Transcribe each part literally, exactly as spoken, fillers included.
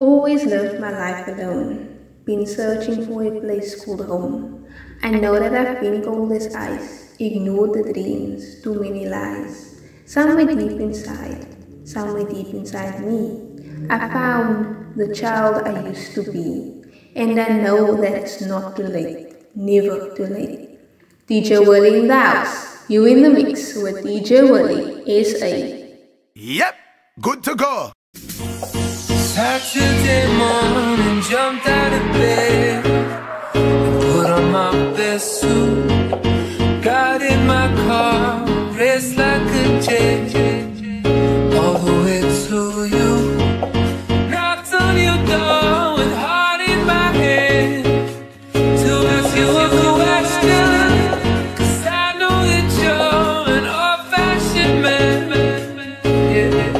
Always loved my life alone, been searching for a place called home. I know that I've been cold as ice, ignored the dreams, too many lies. Somewhere deep inside, somewhere deep inside me, I found the child I used to be. And I know that it's not too late, never too late. D J Willie in the house, you in the mix with D J Willie S A. Yep, good to go. Saturday morning, jumped out of bed and put on my best suit. Got in my car, raced like a jet, all the way to you. Knocked on your door with heart in my hand to ask you a question, 'cause I know that you're an old-fashioned man. Yeah.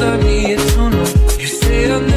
I need to know. You say I'm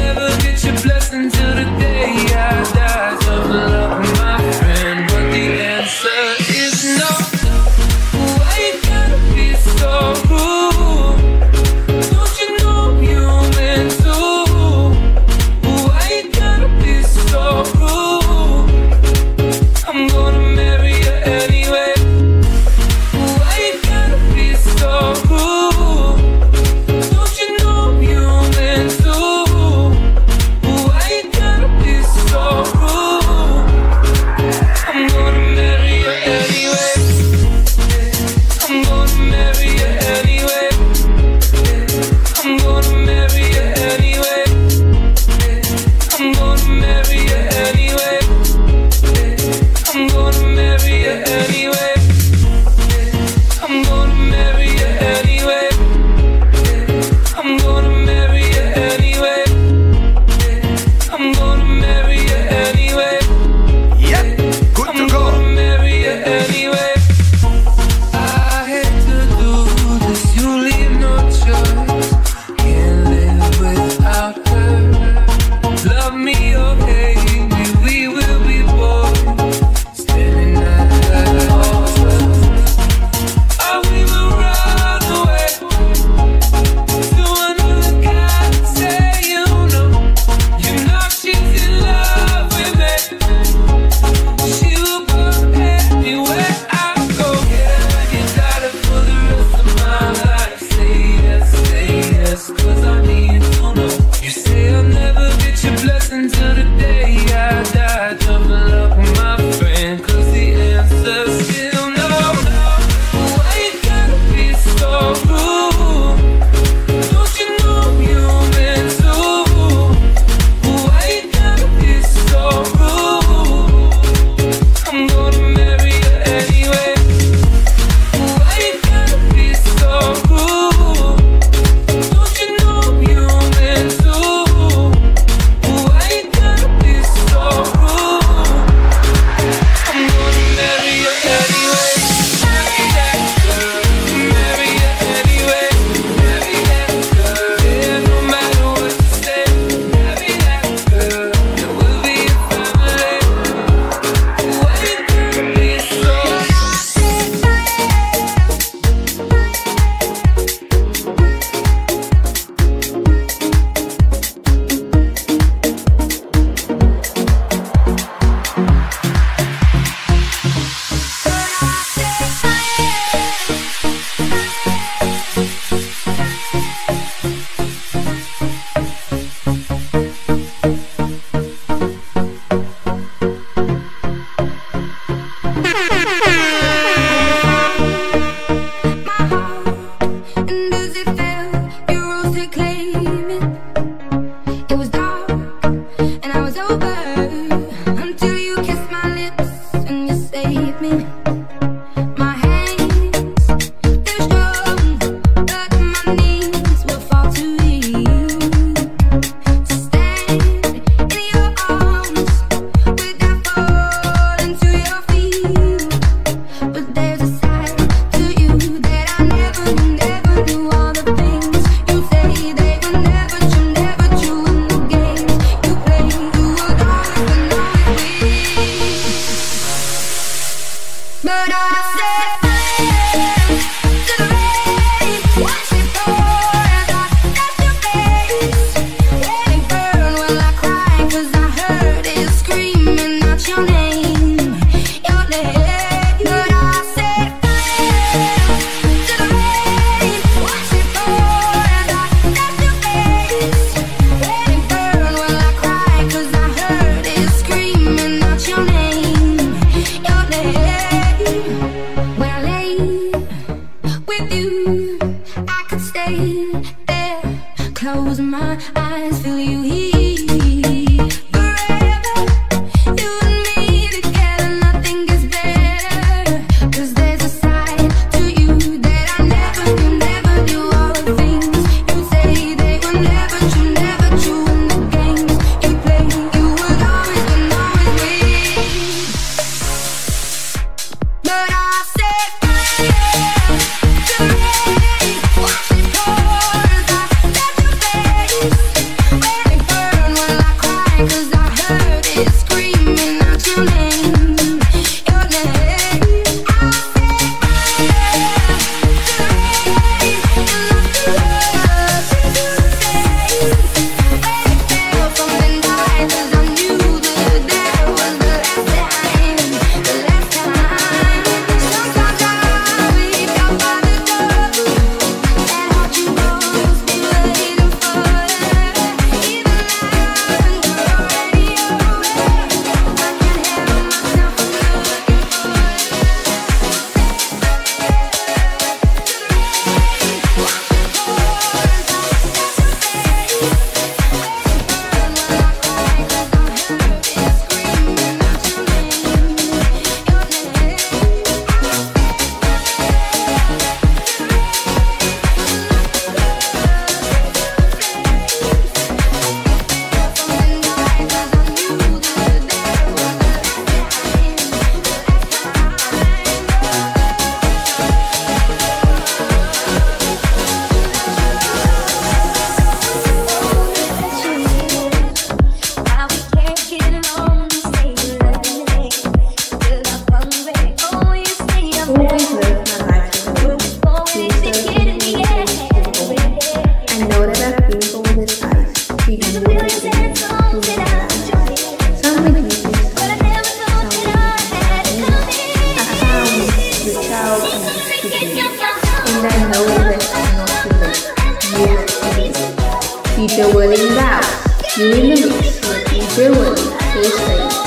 and I know that I'm not too late. You have to be late. D J Willie loud. You in the mix with D J Willie S A.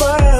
Bye.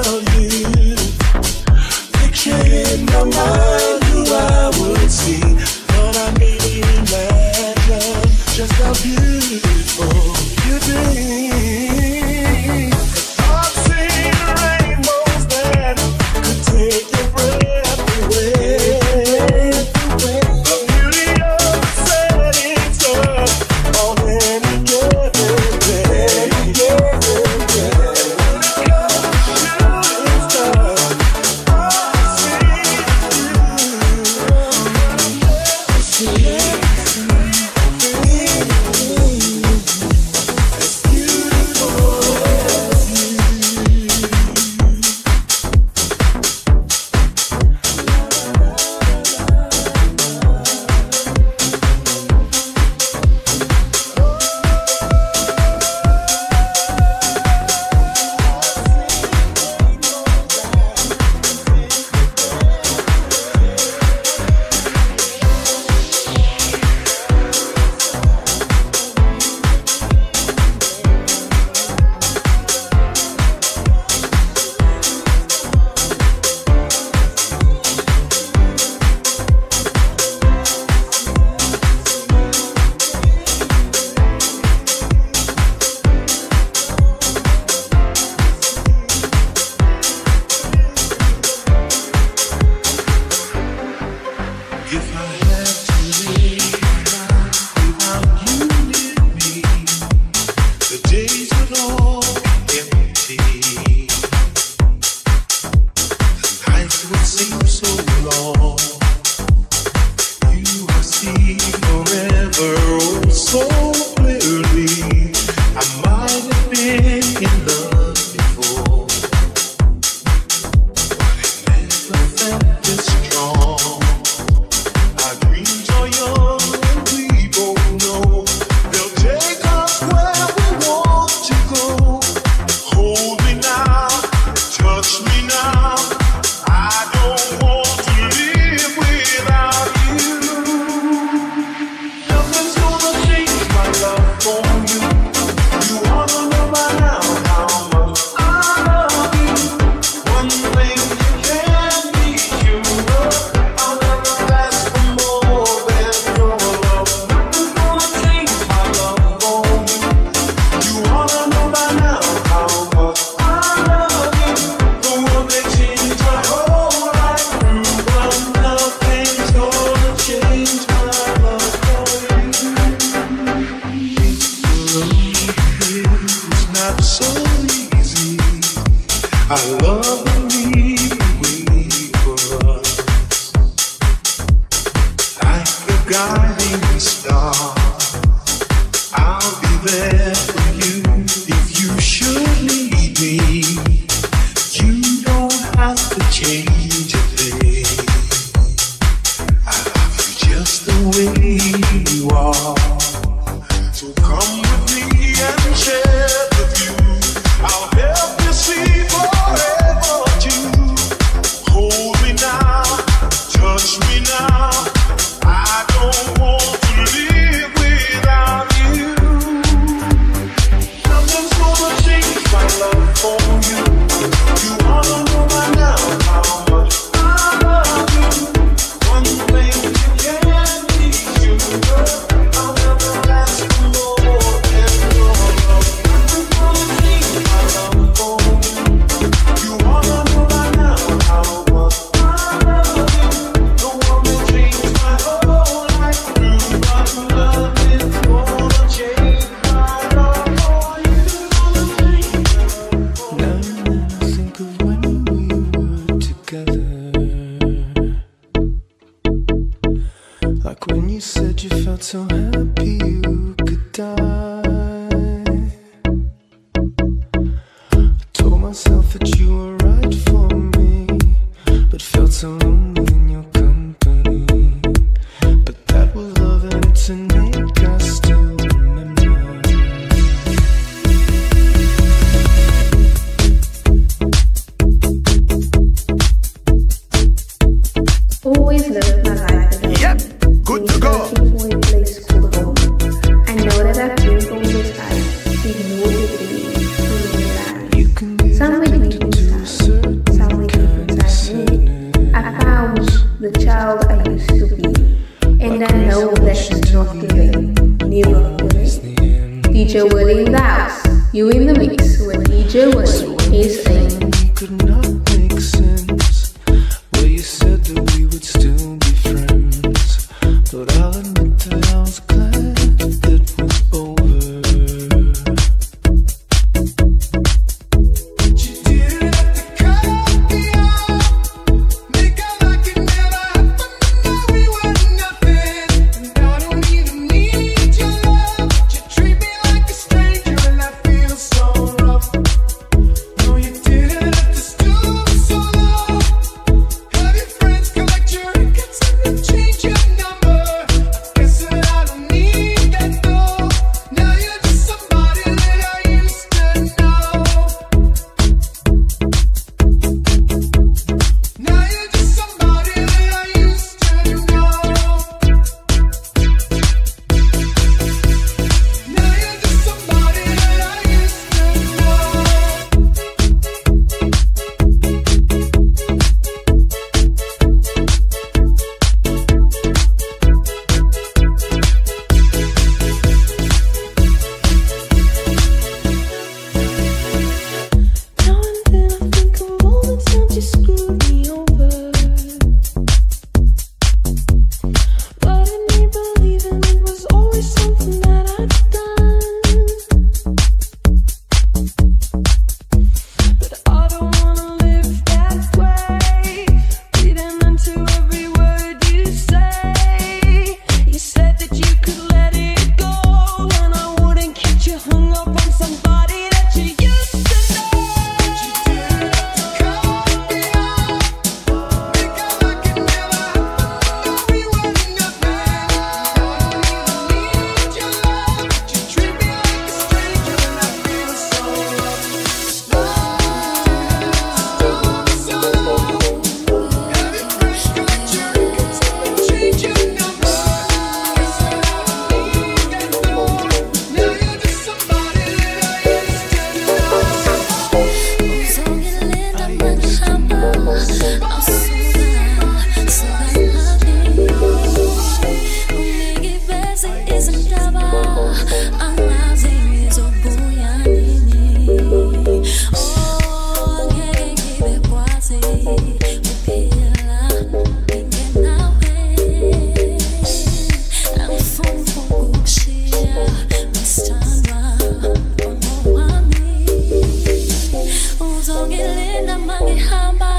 ongilina mangihamba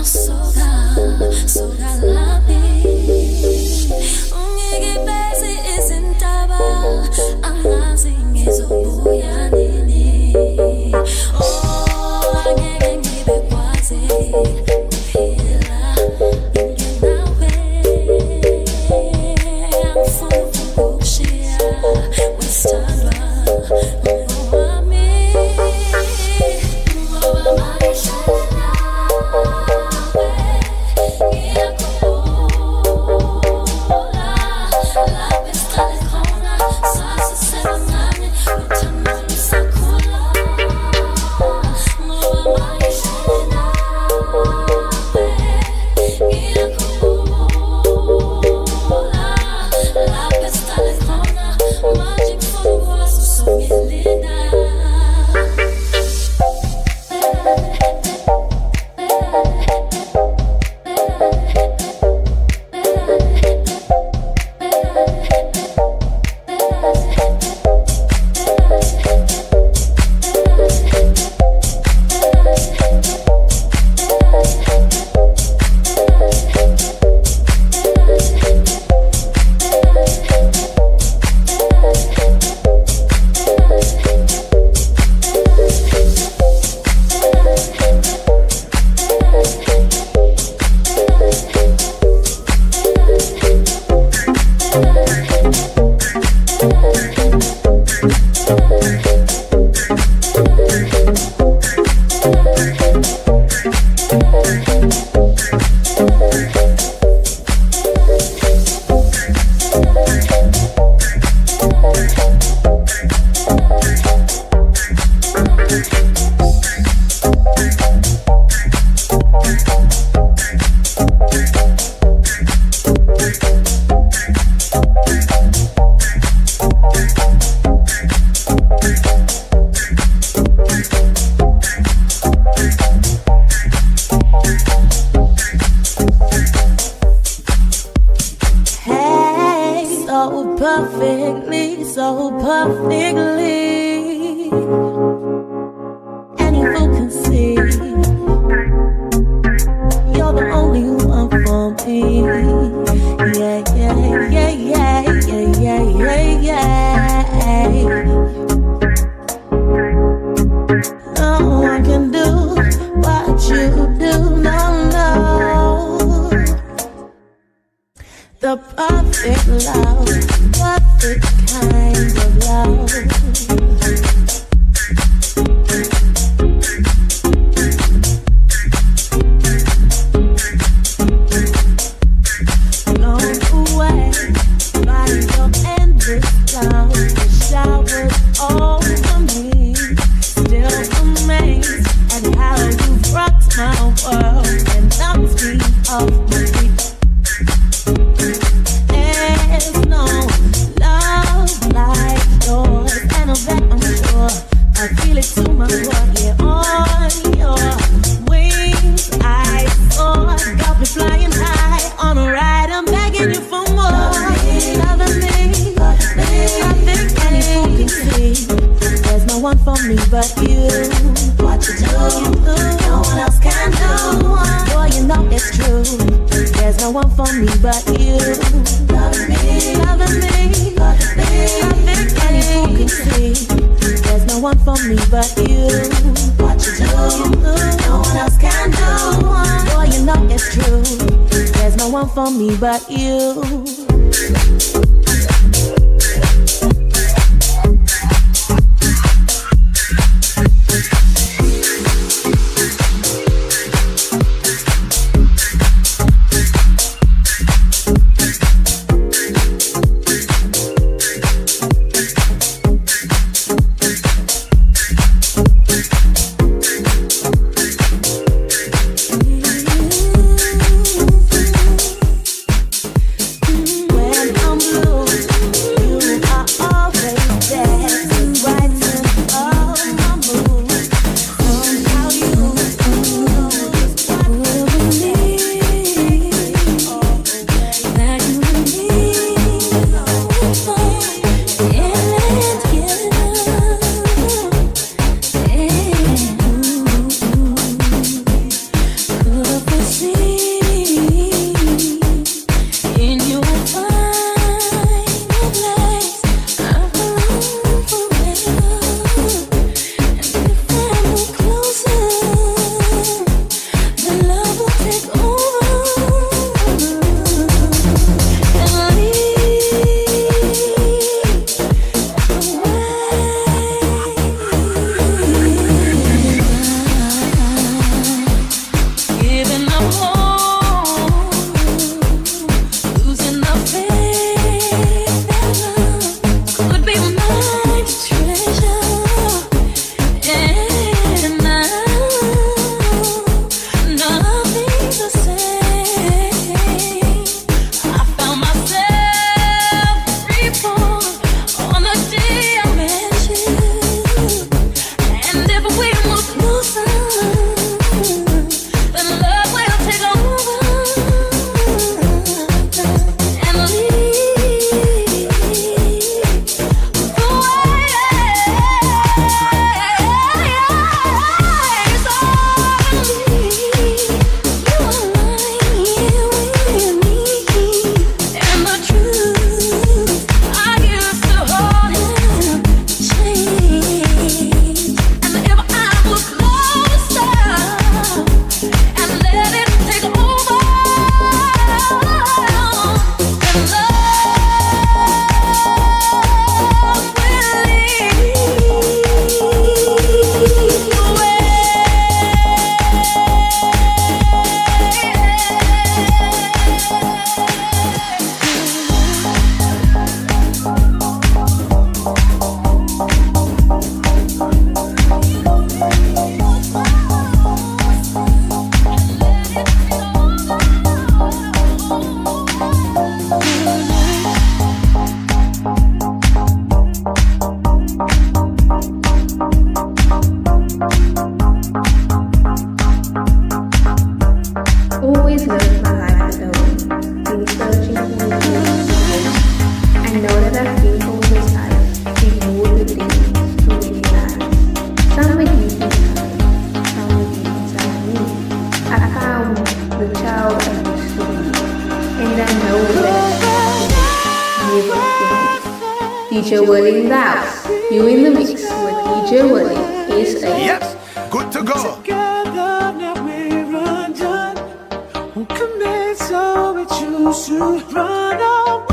asoga soga labi ungigibezi isintaba angazi ngizobuyanini oh angeke ngibekwazi kuphila ngenawe angifuna ukukushiya wesithandwa ngowami mm D J Willie in the house. You in the mix with D J Willie S A. Yes, good to go. Together now we're undone. We'll commit, so we choose to run away.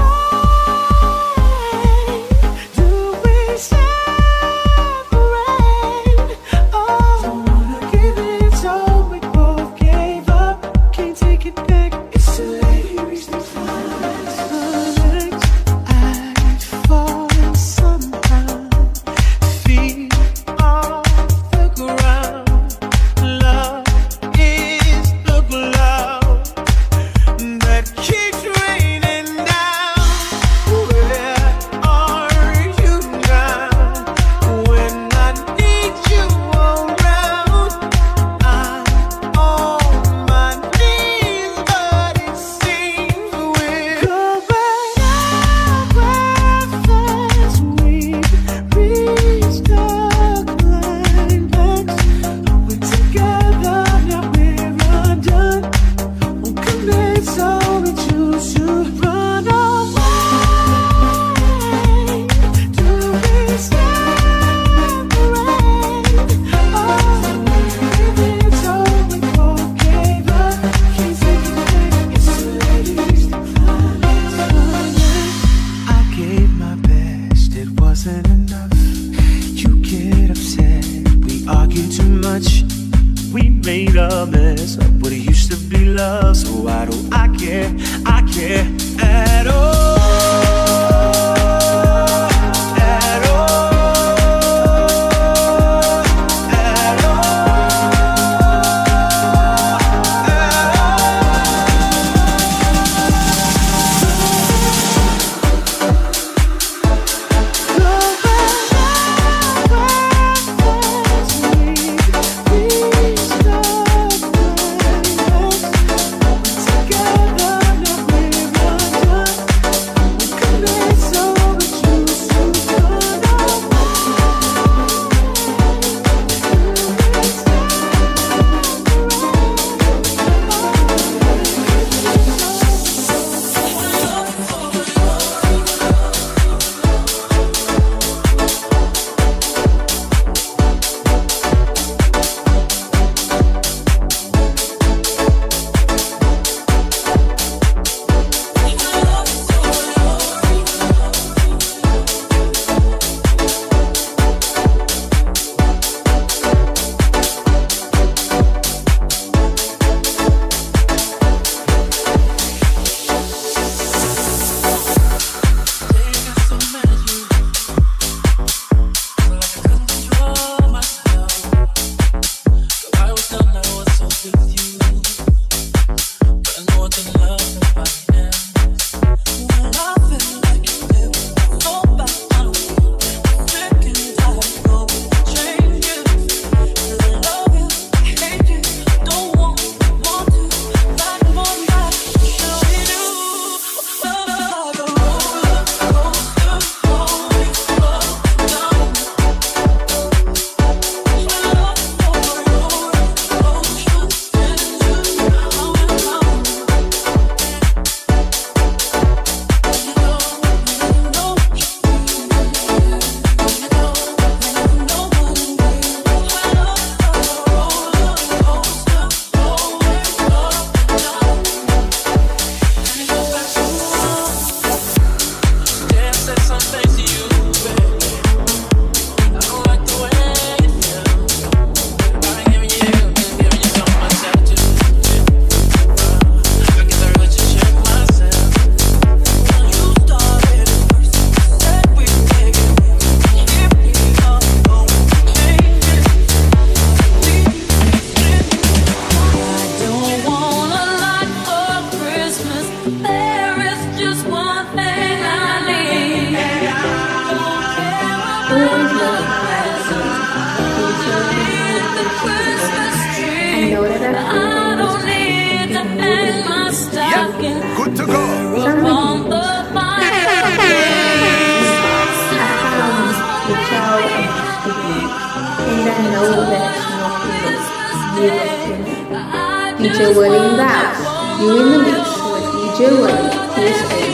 D J Willie in the house. You in the mix with D J Willie.